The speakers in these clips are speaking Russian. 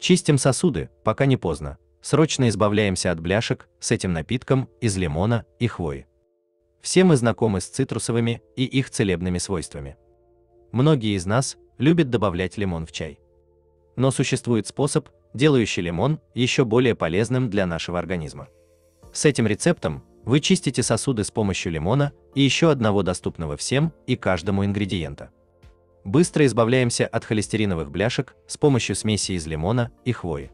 Чистим сосуды, пока не поздно. Срочно избавляемся от бляшек с этим напитком из лимона и хвои. Все мы знакомы с цитрусовыми и их целебными свойствами. Многие из нас любят добавлять лимон в чай. Но существует способ, делающий лимон еще более полезным для нашего организма. С этим рецептом вы чистите сосуды с помощью лимона и еще одного доступного всем и каждому ингредиента. Быстро избавляемся от холестериновых бляшек с помощью смеси из лимона и хвои.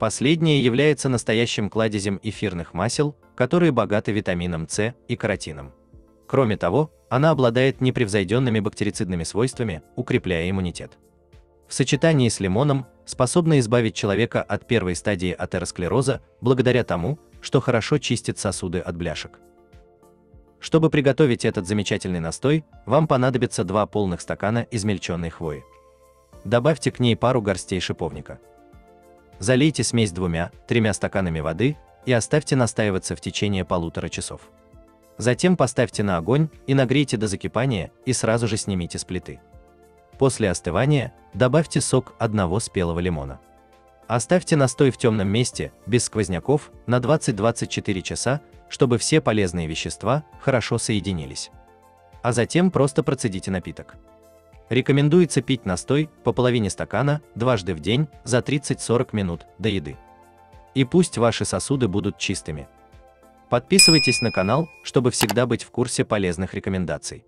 Последнее является настоящим кладезем эфирных масел, которые богаты витамином С и каротином. Кроме того, она обладает непревзойденными бактерицидными свойствами, укрепляя иммунитет. В сочетании с лимоном способна избавить человека от первой стадии атеросклероза благодаря тому, что хорошо чистит сосуды от бляшек. Чтобы приготовить этот замечательный настой, вам понадобится 2 полных стакана измельченной хвои. Добавьте к ней пару горстей шиповника. Залейте смесь 2–3 стаканами воды и оставьте настаиваться в течение 1,5 часов. Затем поставьте на огонь и нагрейте до закипания и сразу же снимите с плиты. После остывания добавьте сок 1 спелого лимона. Оставьте настой в темном месте, без сквозняков, на 20–24 часа, чтобы все полезные вещества хорошо соединились. А затем просто процедите напиток. Рекомендуется пить настой по половине стакана дважды в день за 30–40 минут до еды. И пусть ваши сосуды будут чистыми. Подписывайтесь на канал, чтобы всегда быть в курсе полезных рекомендаций.